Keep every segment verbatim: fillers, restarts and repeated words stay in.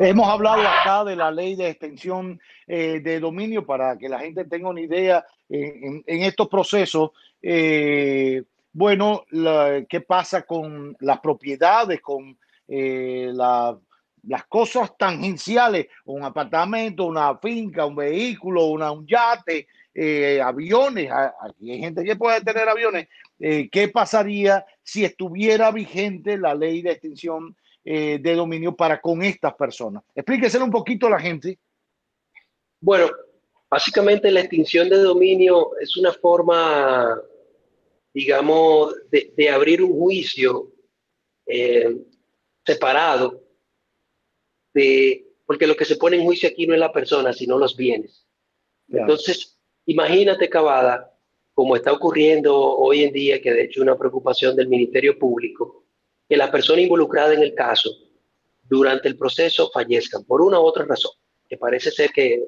Hemos hablado acá de la ley de extensión eh, de dominio para que la gente tenga una idea en, en, en estos procesos. Eh, bueno, la, ¿qué pasa con las propiedades, con eh, la, las cosas tangenciales? Un apartamento, una finca, un vehículo, una, un yate, eh, aviones. Aquí hay gente que puede tener aviones. Eh, ¿Qué pasaría si estuviera vigente la ley de extensión Eh, de dominio para con estas personas? Explíqueselo un poquito a la gente. Bueno, básicamente la extinción de dominio es una forma, digamos, de, de abrir un juicio eh, separado, de, porque lo que se pone en juicio aquí no es la persona, sino los bienes. Claro. Entonces, imagínate, Cavada, como está ocurriendo hoy en día, que de hecho es una preocupación del Ministerio Público, que la persona involucrada en el caso durante el proceso fallezcan por una u otra razón, que parece ser que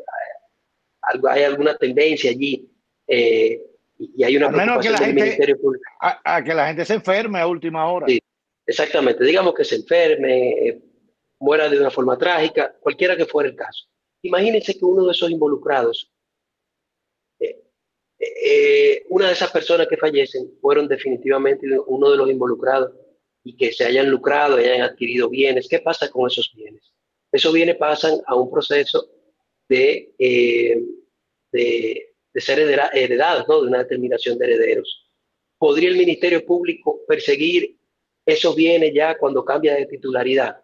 hay alguna tendencia allí eh, y hay una al menos preocupación que la del gente, Ministerio Público. A, a que la gente se enferme a última hora. Sí, exactamente. Digamos que se enferme, eh, muera de una forma trágica, cualquiera que fuera el caso. Imagínense que uno de esos involucrados, eh, eh, una de esas personas que fallecen, fueron definitivamente uno de los involucrados y que se hayan lucrado, hayan adquirido bienes. ¿Qué pasa con esos bienes? Esos bienes pasan a un proceso de, eh, de, de ser hereda, heredados, ¿no? De una determinación de herederos. ¿Podría el Ministerio Público perseguir esos bienes ya cuando cambia de titularidad?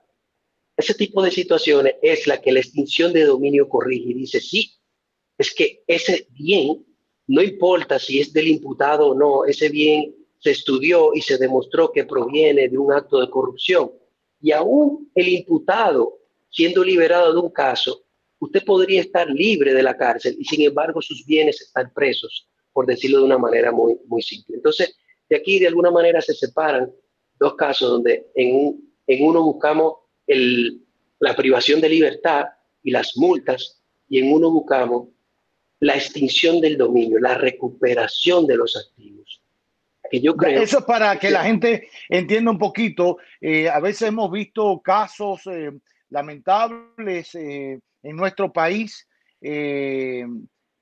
Ese tipo de situaciones es la que la extinción de dominio corrige y dice, sí, es que ese bien, no importa si es del imputado o no, ese bien se estudió y se demostró que proviene de un acto de corrupción. Y aún el imputado, siendo liberado de un caso, usted podría estar libre de la cárcel y sin embargo sus bienes están presos, por decirlo de una manera muy, muy simple. Entonces, de aquí de alguna manera se separan dos casos donde en, un, en uno buscamos el, la privación de libertad y las multas, y en uno buscamos la extinción del dominio, la recuperación de los activos. Que yo creo. Eso es para que la gente entienda un poquito. Eh, a veces hemos visto casos eh, lamentables eh, en nuestro país eh,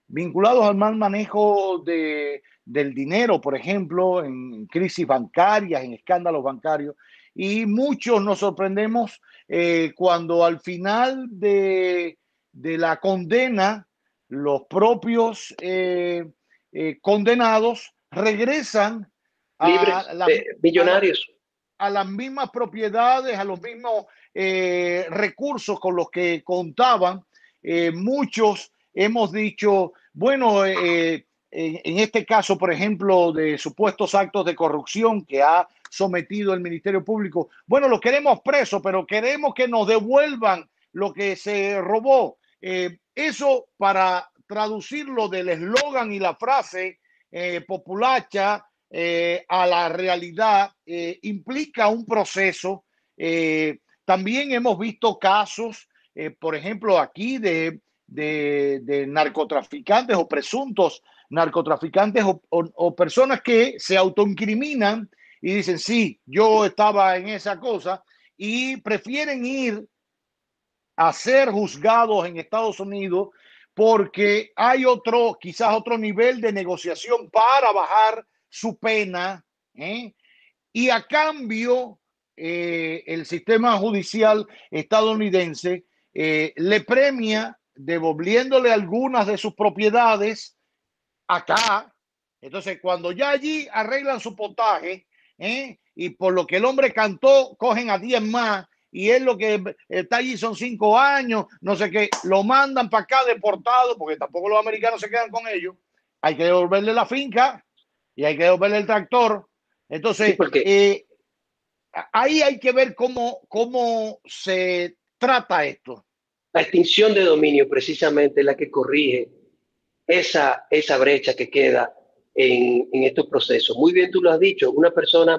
vinculados al mal manejo de, del dinero, por ejemplo, en crisis bancarias, en escándalos bancarios. Y muchos nos sorprendemos eh, cuando al final de, de la condena, los propios eh, eh, condenados regresan a libres, la, eh, millonarios. A, a las mismas propiedades, a los mismos eh, recursos con los que contaban. Eh, muchos hemos dicho, bueno, eh, en, en este caso, por ejemplo, de supuestos actos de corrupción que ha sometido el Ministerio Público, bueno, lo queremos preso, pero queremos que nos devuelvan lo que se robó. Eh, eso, para traducirlo del eslogan y la frase Eh, populacha eh, a la realidad, eh, implica un proceso. Eh, también hemos visto casos, eh, por ejemplo, aquí de, de, de narcotraficantes o presuntos narcotraficantes o, o, o personas que se autoincriminan y dicen, sí, yo estaba en esa cosa, y prefieren ir a ser juzgados en Estados Unidos porque hay otro, quizás otro nivel de negociación para bajar su pena, ¿eh? Y a cambio eh, el sistema judicial estadounidense eh, le premia devolviéndole algunas de sus propiedades acá. Entonces, cuando ya allí arreglan su potaje, ¿eh? Y por lo que el hombre cantó, cogen a diez más, y es lo que está allí, son cinco años, no sé qué, lo mandan para acá deportado, porque tampoco los americanos se quedan con ellos. Hay que devolverle la finca y hay que devolverle el tractor. Entonces, sí, porque eh, ahí hay que ver cómo, cómo se trata esto. La extinción de dominio precisamente es la que corrige esa, esa brecha que queda en, en estos procesos. Muy bien, tú lo has dicho, una persona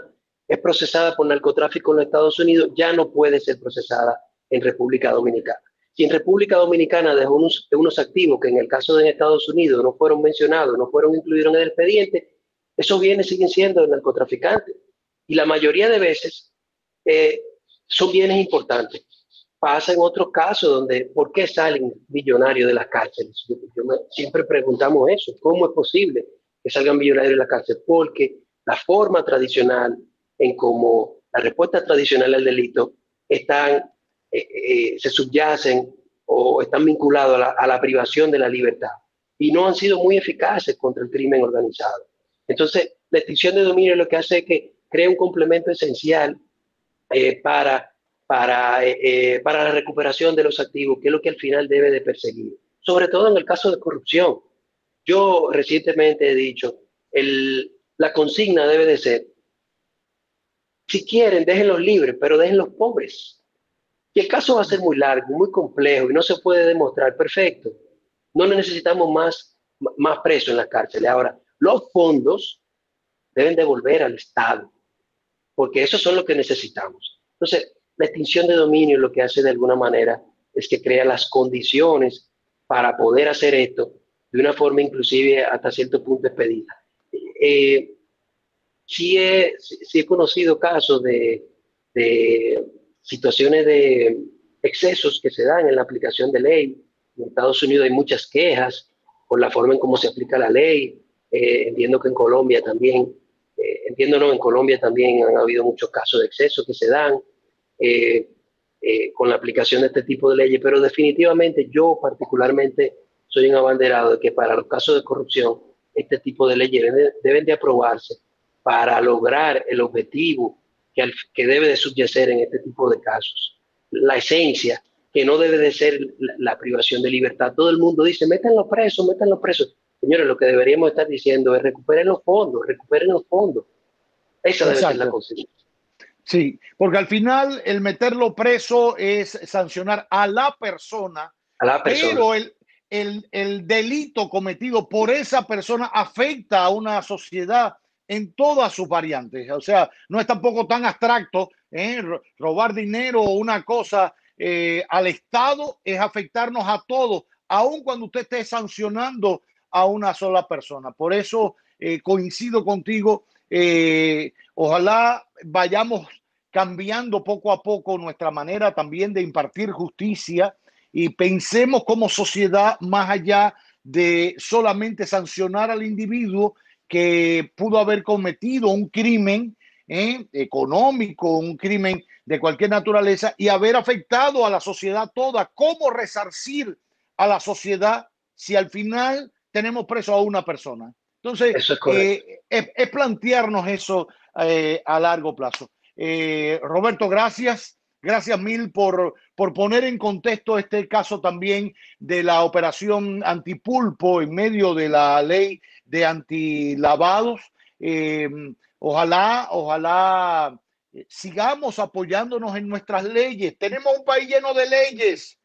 es procesada por narcotráfico en los Estados Unidos, ya no puede ser procesada en República Dominicana. Si en República Dominicana dejó unos, unos activos que en el caso de Estados Unidos no fueron mencionados, no fueron incluidos en el expediente, esos bienes siguen siendo narcotraficantes. Y la mayoría de veces eh, son bienes importantes. pasa en otros casos donde, ¿por qué salen millonarios de las cárceles? Yo, yo me, siempre preguntamos eso, ¿cómo es posible que salgan millonarios de las cárceles? Porque la forma tradicional en cómo la respuesta tradicional al delito están, eh, eh, se subyacen o están vinculados a la, a la privación de la libertad y no han sido muy eficaces contra el crimen organizado. Entonces, la extinción de dominio lo que hace es que crea un complemento esencial eh, para, para, eh, eh, para la recuperación de los activos, que es lo que al final debe de perseguir, sobre todo en el caso de corrupción. Yo recientemente he dicho, el, la consigna debe de ser, si quieren, déjenlos libres, pero déjenlos pobres. Y el caso va a ser muy largo, muy complejo y no se puede demostrar. Perfecto. No necesitamos más, más presos en las cárceles. Ahora, los fondos deben devolver al Estado, porque esos son los que necesitamos. Entonces, la extinción de dominio lo que hace de alguna manera es que crea las condiciones para poder hacer esto de una forma inclusive hasta cierto punto expedita. Eh, Sí he, sí he conocido casos de, de situaciones de excesos que se dan en la aplicación de ley. En Estados Unidos hay muchas quejas por la forma en cómo se aplica la ley. Eh, entiendo que en Colombia también, eh, entiendo no, en Colombia también han habido muchos casos de excesos que se dan eh, eh, con la aplicación de este tipo de leyes. Pero definitivamente yo particularmente soy un abanderado de que para los casos de corrupción este tipo de leyes deben de, deben de aprobarse para lograr el objetivo que, al, que debe de subyacer en este tipo de casos. La esencia, que no debe de ser la, la privación de libertad. Todo el mundo dice, métanlos presos, métanlos presos. Señores, lo que deberíamos estar diciendo es recuperen los fondos, recuperen los fondos. Esa debe ser la consigna. Sí, porque al final el meterlo preso es sancionar a la persona, a la persona. Pero el, el, el delito cometido por esa persona afecta a una sociedad en todas sus variantes. O sea, no es tampoco tan abstracto, ¿eh? Robar dinero o una cosa eh, al Estado es afectarnos a todos, aun cuando usted esté sancionando a una sola persona. Por eso eh, coincido contigo, eh, ojalá vayamos cambiando poco a poco nuestra manera también de impartir justicia y pensemos como sociedad más allá de solamente sancionar al individuo que pudo haber cometido un crimen eh, económico, un crimen de cualquier naturaleza y haber afectado a la sociedad toda. ¿Cómo resarcir a la sociedad si al final tenemos preso a una persona? Entonces, eso es, eh, es, es plantearnos eso eh, a largo plazo. Eh, Roberto, gracias. Gracias mil por, por poner en contexto este caso también de la operación Antipulpo en medio de la ley de antilavados. Eh, ojalá, ojalá sigamos apoyándonos en nuestras leyes. Tenemos un país lleno de leyes.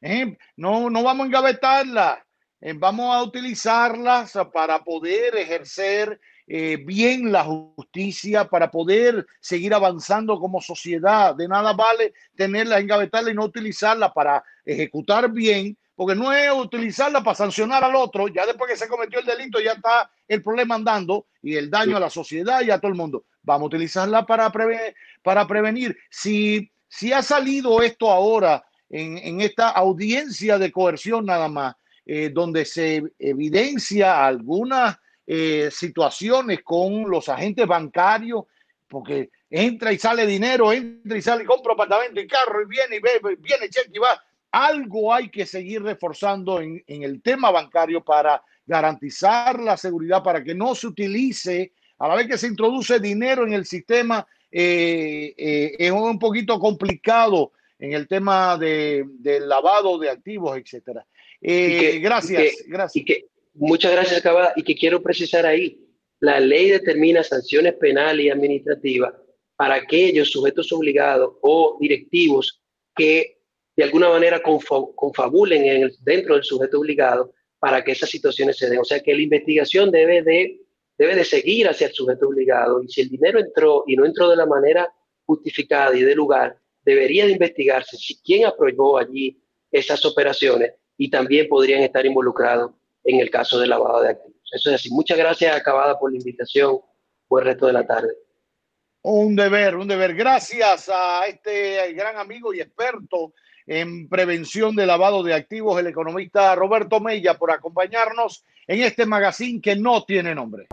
¿eh? No, no vamos a engavetarlas. Eh, vamos a utilizarlas para poder ejercer Eh, bien la justicia, para poder seguir avanzando como sociedad. De nada vale tenerla, engavetarla y no utilizarla para ejecutar bien, porque no es utilizarla para sancionar al otro. Ya después que se cometió el delito ya está el problema andando y el daño a la sociedad y a todo el mundo. Vamos a utilizarla para prevenir, para prevenir. Si, si ha salido esto ahora en, en esta audiencia de coerción nada más, eh, donde se evidencia algunas Eh, situaciones con los agentes bancarios, porque entra y sale dinero, entra y sale, compra apartamento y carro y viene y ve, viene cheque y va. Algo hay que seguir reforzando en, en el tema bancario para garantizar la seguridad, para que no se utilice, a la vez que se introduce dinero en el sistema, eh, eh, es un poquito complicado en el tema de, del lavado de activos, etcétera. Eh, y que, gracias, y que, gracias. Y que, Muchas gracias, Cavada. Y que quiero precisar ahí, la ley determina sanciones penales y administrativas para aquellos sujetos obligados o directivos que de alguna manera confabulen en el, dentro del sujeto obligado para que esas situaciones se den. O sea que la investigación debe de, debe de seguir hacia el sujeto obligado y si el dinero entró y no entró de la manera justificada y de lugar, debería de investigarse si quién aprobó allí esas operaciones y también podrían estar involucrados en el caso de lavado de activos. Eso es así. Muchas gracias, Cavada, por la invitación. Por el resto de la tarde. Un deber, un deber. Gracias a este gran amigo y experto en prevención de lavado de activos, el economista Roberto Mella, por acompañarnos en este magazine que no tiene nombre.